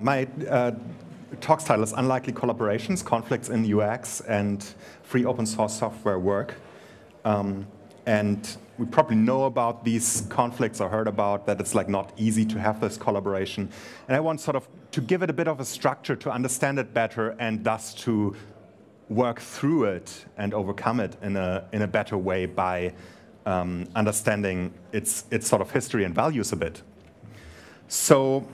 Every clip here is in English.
My talk's title is Unlikely Collaborations, Conflicts in UX and Free Open Source Software Work. And we probably know about these conflicts or heard about that it's like not easy to have this collaboration. And I want sort of to give it a bit of a structure to understand it better and thus to work through it and overcome it in a better way by understanding its sort of history and values a bit. So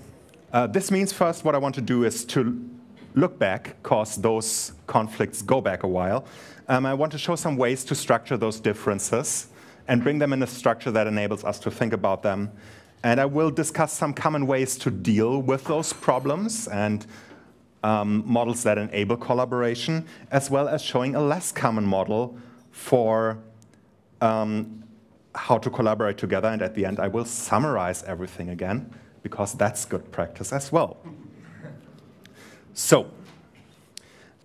this means first what I want to do is to look back, because those conflicts go back a while. I want to show some ways to structure those differences and bring them in a structure that enables us to think about them. And I will discuss some common ways to deal with those problems and models that enable collaboration, as well as showing a less common model for how to collaborate together. And at the end, I will summarize everything again, because that's good practice as well. So,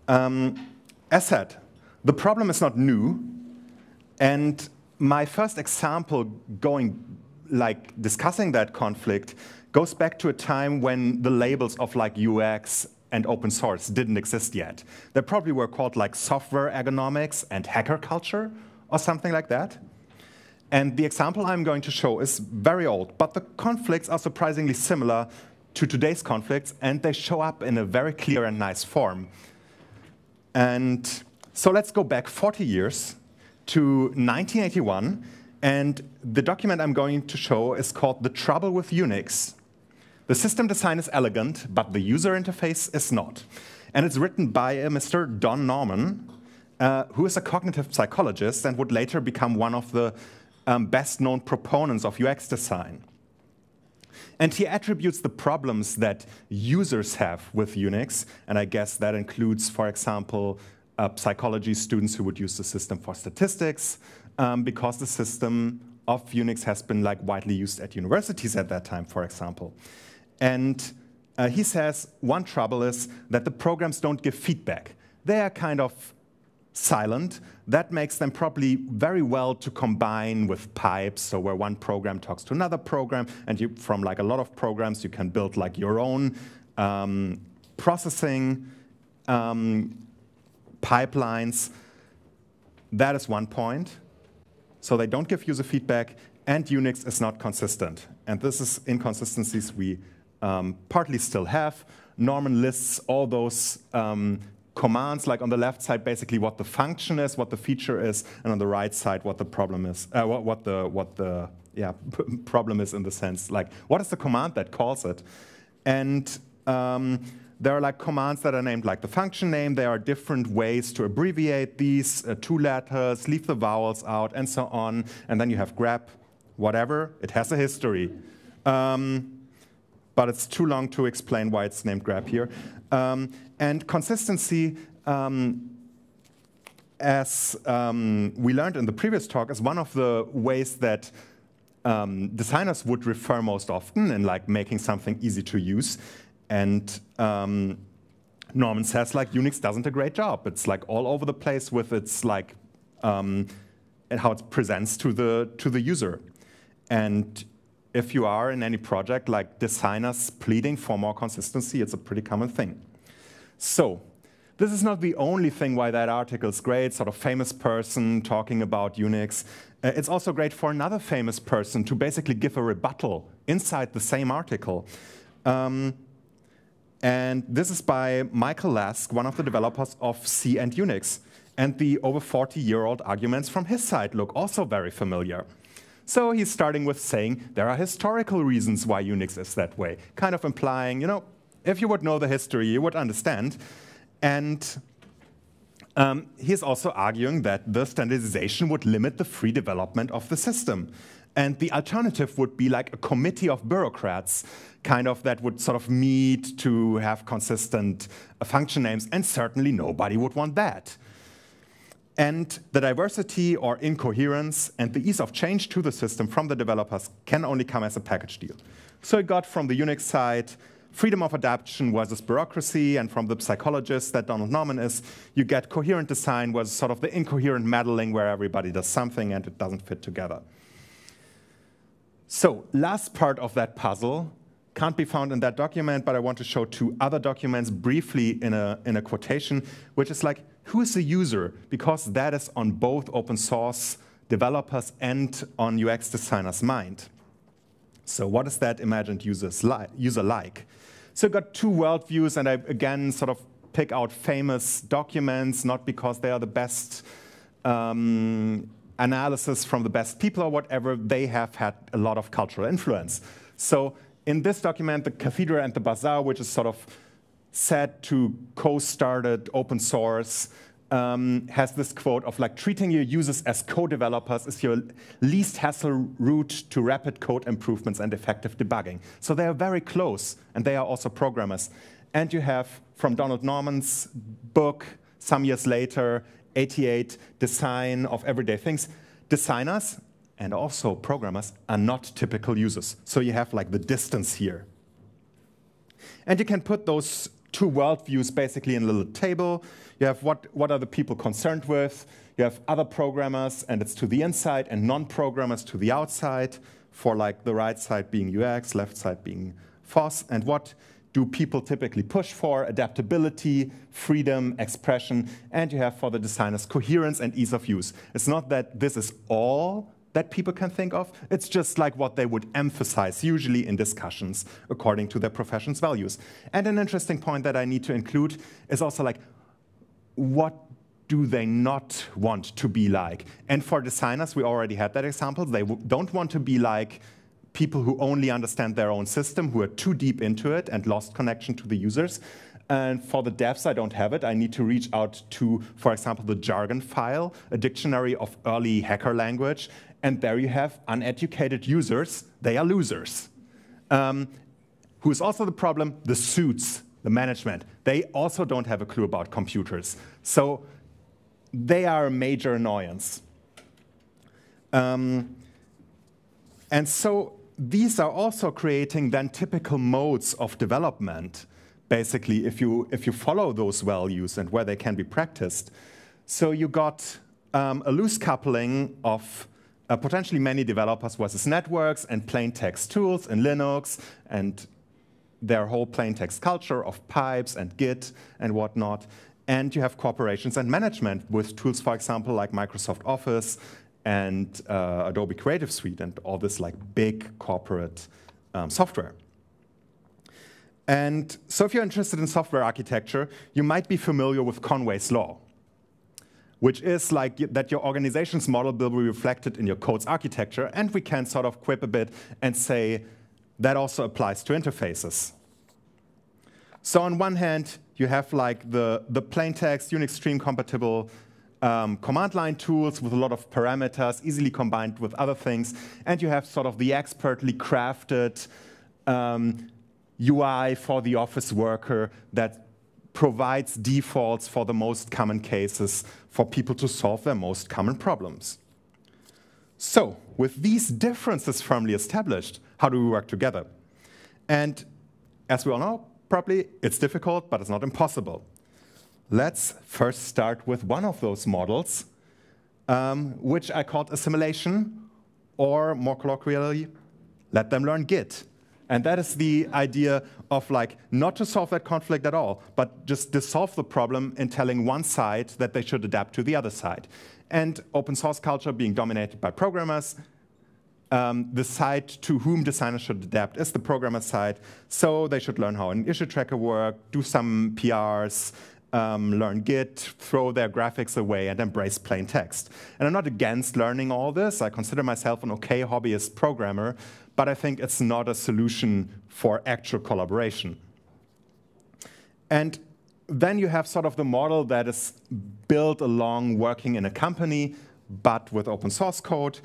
as said, the problem is not new. And my first example discussing that conflict goes back to a time when the labels of like UX and open source didn't exist yet. They probably were called like software ergonomics and hacker culture or something like that. And the example I'm going to show is very old, but the conflicts are surprisingly similar to today's conflicts, and they show up in a very clear and nice form. And so let's go back 40 years to 1981, and the document I'm going to show is called The Trouble with Unix. The system design is elegant, but the user interface is not. And it's written by a Mr. Don Norman, who is a cognitive psychologist and would later become one of the best-known proponents of UX design. And he attributes the problems that users have with Unix, and I guess that includes, for example, psychology students who would use the system for statistics, because the system of Unix has been like widely used at universities at that time, for example. And he says one trouble is that the programs don't give feedback. They are kind of silent. That makes them probably very well to combine with pipes, so where one program talks to another program, and you, from like a lot of programs, you can build like your own processing pipelines. That is one point. So they don't give user feedback, and Unix is not consistent. And this is inconsistencies we partly still have. Norman lists all those commands, like on the left side, basically what the function is, what the feature is, and on the right side, what the problem is. Problem is in the sense, like what is the command that calls it? And there are like commands that are named like the function name. There are different ways to abbreviate these two letters, leave the vowels out, and so on. And then you have grep, whatever. It has a history, but it's too long to explain why it's named grep here. And consistency, as we learned in the previous talk, is one of the ways that designers would refer most often in like making something easy to use. And Norman says like Unix doesn't a great job. It's like all over the place with its like and how it presents to the user. And if you are in any project, like designers pleading for more consistency, it's a pretty common thing. So this is not the only thing why that article's great, sort of famous person talking about Unix. It's also great for another famous person to basically give a rebuttal inside the same article. And this is by Michael Lask, one of the developers of C and Unix. And the over 40-year-old arguments from his side look also very familiar. So he's starting with saying there are historical reasons why Unix is that way, kind of implying, you know, if you would know the history, you would understand. And he's also arguing that the standardization would limit the free development of the system. And the alternative would be like a committee of bureaucrats, kind of that would sort of meet to have consistent function names, and certainly nobody would want that. And the diversity or incoherence and the ease of change to the system from the developers can only come as a package deal. So it got from the Unix side, freedom of adaptation versus bureaucracy, and from the psychologist that Donald Norman is, you get coherent design versus sort of the incoherent meddling where everybody does something and it doesn't fit together. So last part of that puzzle can't be found in that document, but I want to show two other documents briefly in a quotation, which is like, who is the user? Because that is on both open source developers and on UX designers' mind. So what is that imagined user like? So I got two worldviews, and I again sort of pick out famous documents, not because they are the best analysis from the best people or whatever. They have had a lot of cultural influence. So in this document, The Cathedral and the Bazaar, which is sort of said to co-started open source, has this quote of like, treating your users as co-developers is your least hassle route to rapid code improvements and effective debugging. So they are very close, and they are also programmers. And you have, from Donald Norman's book, some years later, 88, Design of Everyday Things, designers and also programmers are not typical users. So you have like the distance here. And you can put those two worldviews basically in a little table. You have what are the people concerned with. You have other programmers, and it's to the inside, and non-programmers to the outside, for like the right side being UX, left side being FOSS. And what do people typically push for? Adaptability, freedom, expression. And you have for the designers coherence and ease of use. It's not that this is all that people can think of. It's just like what they would emphasize usually in discussions according to their profession's values. And an interesting point that I need to include is also like, what do they not want to be like? And for designers, we already had that example. They don't want to be like people who only understand their own system, who are too deep into it and lost connection to the users. And for the devs, I don't have it. I need to reach out to, for example, the Jargon File, a dictionary of early hacker language. And there you have uneducated users. They are losers. Who is also the problem? The suits, the management. They also don't have a clue about computers. So they are a major annoyance. And so these are also creating then typical modes of development, basically, if you follow those values and where they can be practiced. So you got a loose coupling of potentially many developers versus networks and plain text tools in Linux and their whole plain text culture of pipes and Git and whatnot. And you have corporations and management with tools, for example, like Microsoft Office and Adobe Creative Suite and all this like big corporate software. And so if you're interested in software architecture, you might be familiar with Conway's law, which is like that your organization's model will be reflected in your code's architecture. And we can sort of quip a bit and say that also applies to interfaces. So on one hand, you have like the plain text Unix stream compatible command line tools with a lot of parameters, easily combined with other things. And you have sort of the expertly crafted UI for the office worker that provides defaults for the most common cases for people to solve their most common problems. So with these differences firmly established, how do we work together? And as we all know, probably it's difficult, but it's not impossible. Let's first start with one of those models, which I called assimilation, or more colloquially, let them learn Git. And that is the idea of like not to solve that conflict at all, but just dissolve the problem in telling one side that they should adapt to the other side. And open source culture being dominated by programmers, the side to whom designers should adapt is the programmer side. So they should learn how an issue tracker works, do some PRs, learn Git, throw their graphics away, and embrace plain text. And I'm not against learning all this. I consider myself an okay hobbyist programmer, but I think it's not a solution for actual collaboration. And then you have sort of the model that is built along working in a company, but with open source code.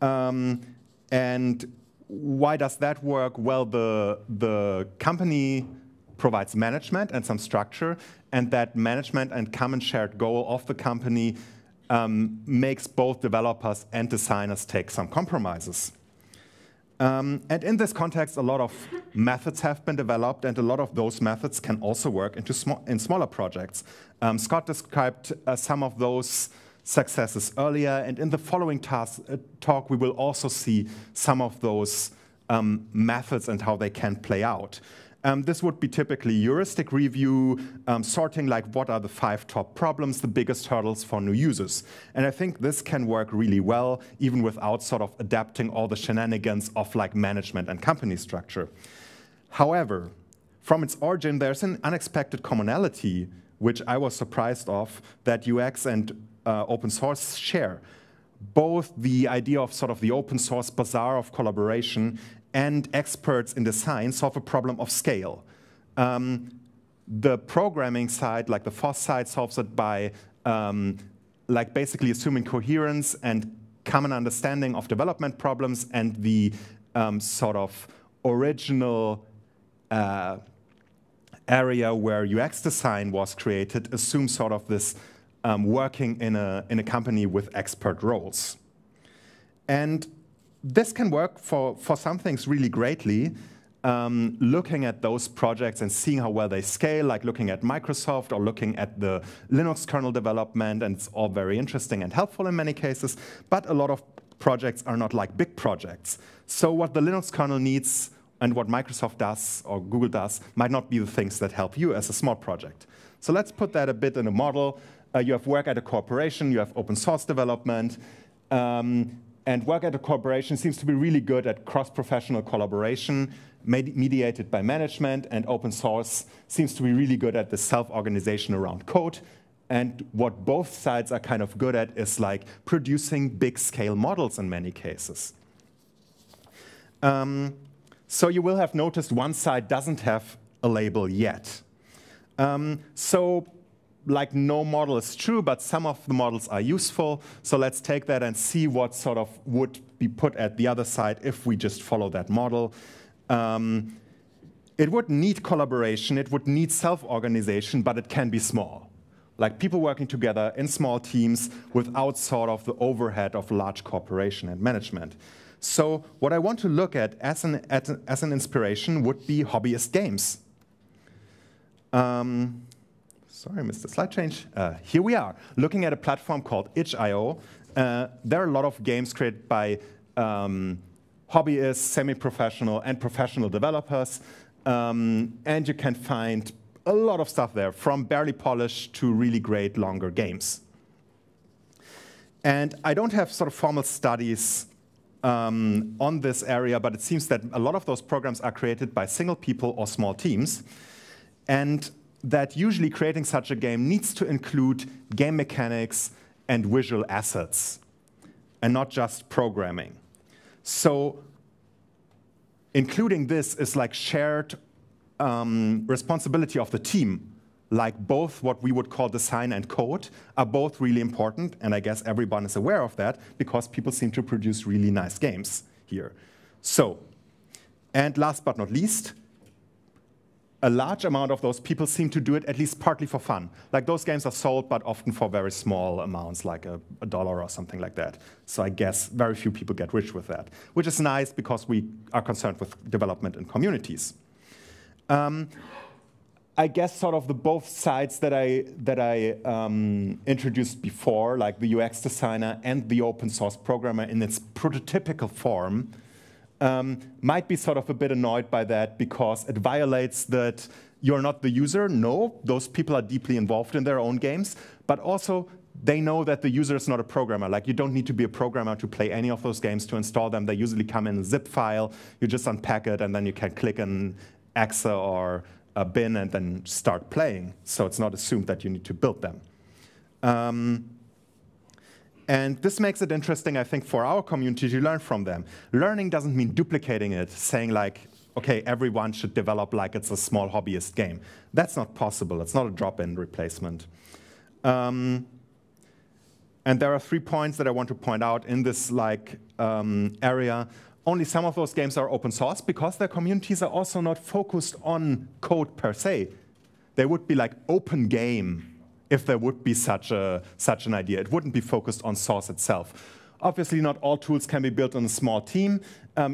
And why does that work? Well, the company provides management and some structure, and that management and common shared goal of the company makes both developers and designers take some compromises. And in this context, a lot of methods have been developed, and a lot of those methods can also work in smaller projects. Scott described some of those successes earlier, and in the following talk, we will also see some of those methods and how they can play out. This would be typically heuristic review, sorting like what are the 5 top problems, the biggest hurdles for new users. And I think this can work really well, even without sort of adapting all the shenanigans of like management and company structure. However, from its origin, there's an unexpected commonality, which I was surprised of, that UX and open source share. Both the idea of sort of the open source bazaar of collaboration and experts in design solve a problem of scale. The programming side, like the FOSS side, solves it by like basically assuming coherence and common understanding of development problems and the sort of original area where UX design was created assumes sort of this working in a company with expert roles. And this can work for some things really greatly. Looking at those projects and seeing how well they scale, like looking at Microsoft or looking at the Linux kernel development, and it's all very interesting and helpful in many cases, but a lot of projects are not like big projects. So what the Linux kernel needs and what Microsoft does or Google does might not be the things that help you as a small project. So let's put that a bit in a model. You have work at a corporation, you have open source development, and work at a corporation seems to be really good at cross-professional collaboration mediated by management, and open source seems to be really good at the self-organization around code. And what both sides are kind of good at is like producing big-scale models in many cases. So you will have noticed one side doesn't have a label yet. So like no model is true, but some of the models are useful. So let's take that and see what sort of would be put at the other side if we just follow that model. It would need collaboration, it would need self-organization, but it can be small. Like people working together in small teams without sort of the overhead of large corporation and management. So what I want to look at as an inspiration would be hobbyist games. Sorry, Mr. Slide Change. Here we are, looking at a platform called itch.io. There are a lot of games created by hobbyists, semi-professional, and professional developers. And you can find a lot of stuff there, from barely polished to really great longer games. And I don't have sort of formal studies on this area, but it seems that a lot of those programs are created by single people or small teams. And that usually creating such a game needs to include game mechanics and visual assets, and not just programming. So including this is like shared responsibility of the team. Like both what we would call design and code are both really important, and I guess everyone is aware of that because people seem to produce really nice games here. So, and last but not least, a large amount of those people seem to do it at least partly for fun. Like those games are sold, but often for very small amounts, like $1 or something like that. So I guess very few people get rich with that, which is nice because we are concerned with development in communities. I guess sort of the both sides that I introduced before, like the UX designer and the open source programmer in its prototypical form, might be sort of a bit annoyed by that because it violates that you're not the user. No, those people are deeply involved in their own games, but also they know that the user is not a programmer. Like you don't need to be a programmer to play any of those games, to install them. They usually come in a zip file. You just unpack it and then you can click an exe or a bin and then start playing. So it's not assumed that you need to build them. And this makes it interesting, I think, for our community to learn from them. Learning doesn't mean duplicating it, saying like, okay, everyone should develop like it's a small hobbyist game. That's not possible. It's not a drop-in replacement. And there are 3 points that I want to point out in this like area. Only some of those games are open source because their communities are also not focused on code per se. They would be like open game if there would be such an idea. It wouldn't be focused on source itself. Obviously, not all tools can be built on a small team.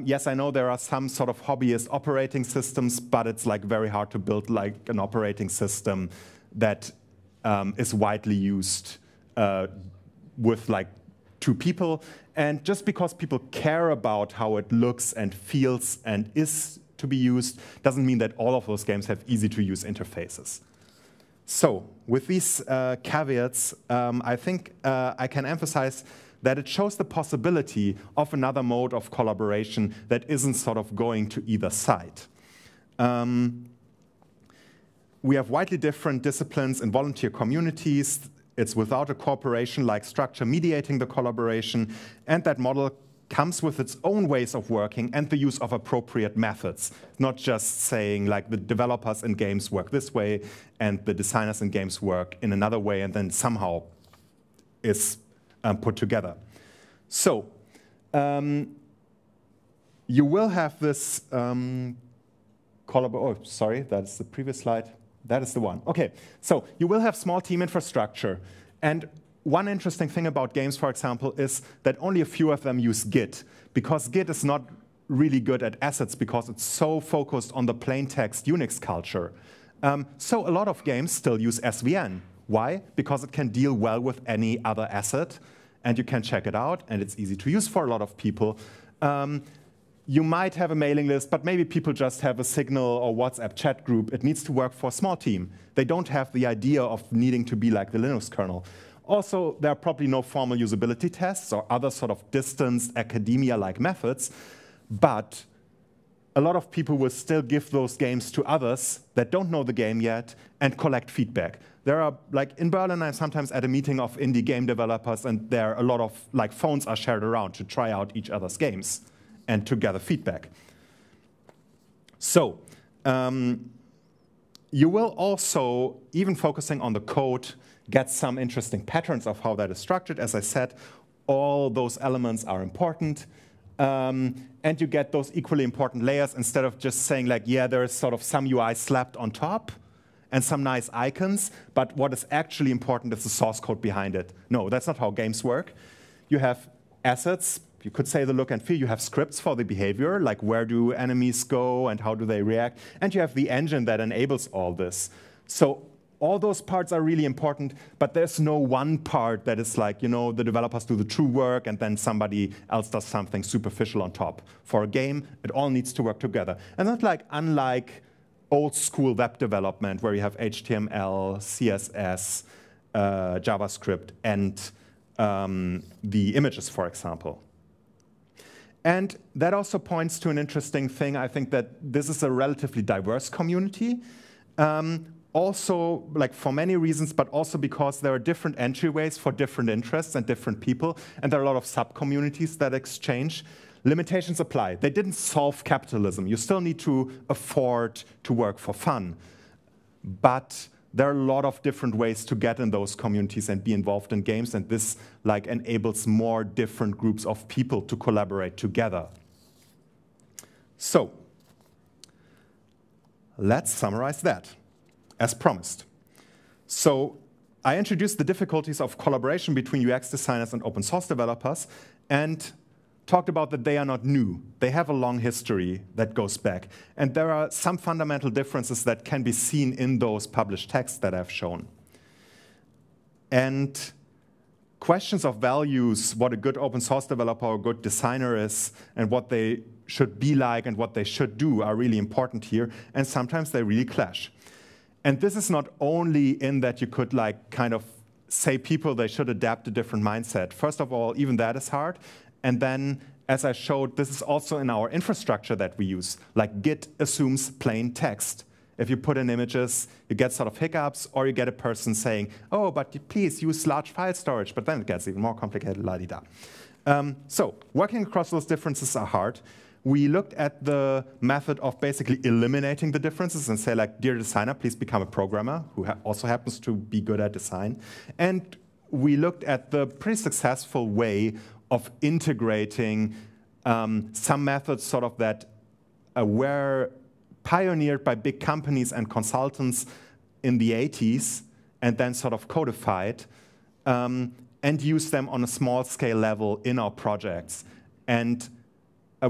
Yes, I know there are some sort of hobbyist operating systems, but it's like very hard to build like an operating system that is widely used with like to people. And just because people care about how it looks and feels and is to be used doesn't mean that all of those games have easy-to-use interfaces. So with these caveats, I think I can emphasize that it shows the possibility of another mode of collaboration that isn't sort of going to either side. We have widely different disciplines in volunteer communities. It's without a corporation-like structure mediating the collaboration, and that model comes with its own ways of working and the use of appropriate methods, not just saying like the developers in games work this way and the designers in games work in another way and then somehow is put together. So you will have this oh, sorry, that's the previous slide. That is the one. Okay, so you will have small team infrastructure. And one interesting thing about games, for example, is that only a few of them use Git, because Git is not really good at assets because it's so focused on the plain text Unix culture. So a lot of games still use SVN. Why? Because it can deal well with any other asset, and you can check it out, and it's easy to use for a lot of people. You might have a mailing list, but maybe people just have a Signal or WhatsApp chat group. It needs to work for a small team. They don't have the idea of needing to be like the Linux kernel. Also, there are probably no formal usability tests or other sort of distanced academia-like methods, but a lot of people will still give those games to others that don't know the game yet and collect feedback. There are, like in Berlin, I'm sometimes at a meeting of indie game developers, and there are a lot of like phones are shared around to try out each other's games and to gather feedback. So you will also, even focusing on the code, get some interesting patterns of how that is structured. As I said, all those elements are important. And you get those equally important layers instead of just saying like, yeah, there is sort of some UI slapped on top and some nice icons, but what is actually important is the source code behind it. No, that's not how games work. You have assets. You could say the look and feel. You have scripts for the behavior, like where do enemies go and how do they react. And you have the engine that enables all this. So all those parts are really important, but there's no one part that is like, you know, the developers do the true work and then somebody else does something superficial on top. For a game, it all needs to work together. And not like, unlike old school web development where you have HTML, CSS, JavaScript, and the images, for example. And that also points to an interesting thing. I think that this is a relatively diverse community. Also, like for many reasons, but also because there are different entryways for different interests and different people, and there are a lot of sub-communities that exchange. Limitations apply. They didn't solve capitalism. You still need to afford to work for fun. But there are a lot of different ways to get in those communities and be involved in games, and this like enables more different groups of people to collaborate together. So let's summarize that, as promised. So I introduced the difficulties of collaboration between UX designers and open source developers and talked about that they are not new. They have a long history that goes back. And there are some fundamental differences that can be seen in those published texts that I've shown. And questions of values, what a good open source developer or good designer is, and what they should be like and what they should do are really important here. And sometimes they really clash. And this is not only in that you could like kind of say people, they should adapt a different mindset. First of all, even that is hard. And then, as I showed, this is also in our infrastructure that we use. Like Git assumes plain text. If you put in images, you get sort of hiccups, or you get a person saying, oh, but please use large file storage. But then it gets even more complicated, la-di-da. So working across those differences are hard. We looked at the method of basically eliminating the differences and say, like, dear designer, please become a programmer, who also happens to be good at design. And we looked at the pretty successful way of integrating some methods sort of that were pioneered by big companies and consultants in the 80s and then sort of codified and use them on a small scale level in our projects. And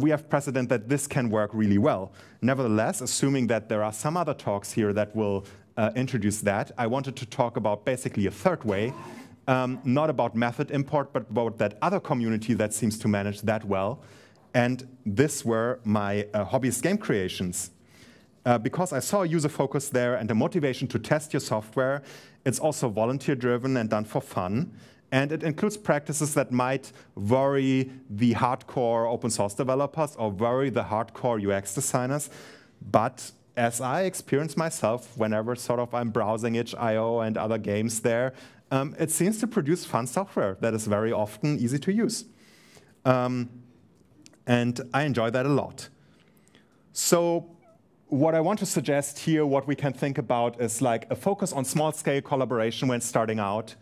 we have precedent that this can work really well. Nevertheless, assuming that there are some other talks here that will introduce that, I wanted to talk about basically a third way Not about method import, but about that other community that seems to manage that well. And this were my hobbyist game creations. Because I saw a user focus there and a motivation to test your software, it's also volunteer-driven and done for fun. And it includes practices that might worry the hardcore open source developers or worry the hardcore UX designers. But as I experience myself, whenever sort of I'm browsing itch.io and other games there, it seems to produce fun software that is very often easy to use. And I enjoy that a lot. So what I want to suggest here, what we can think about is like a focus on small-scale collaboration when starting out.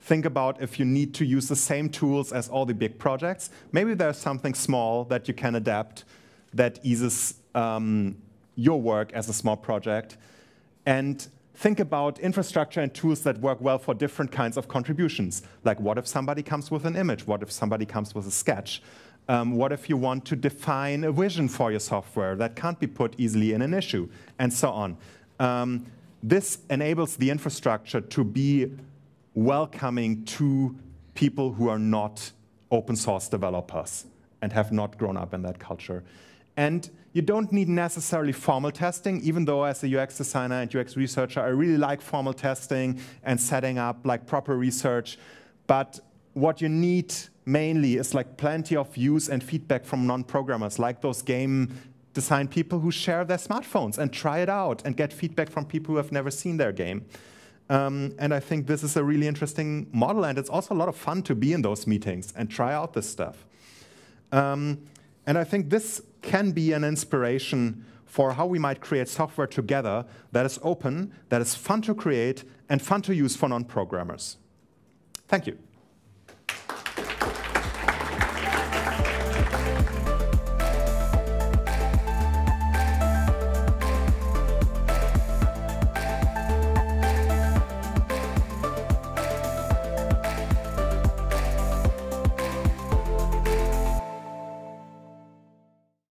Think about if you need to use the same tools as all the big projects. Maybe there's something small that you can adapt that eases your work as a small project. And think about infrastructure and tools that work well for different kinds of contributions. Like what if somebody comes with an image? What if somebody comes with a sketch? What if you want to define a vision for your software that can't be put easily in an issue, and so on. This enables the infrastructure to be welcoming to people who are not open source developers and have not grown up in that culture. And you don't need necessarily formal testing, even though as a UX designer and UX researcher, I really like formal testing and setting up like proper research. But what you need mainly is like plenty of views and feedback from non-programmers, like those game design people who share their smartphones and try it out and get feedback from people who have never seen their game. And I think this is a really interesting model, and it's also a lot of fun to be in those meetings and try out this stuff. And I think this can be an inspiration for how we might create software together that is open, that is fun to create, and fun to use for non-programmers. Thank you.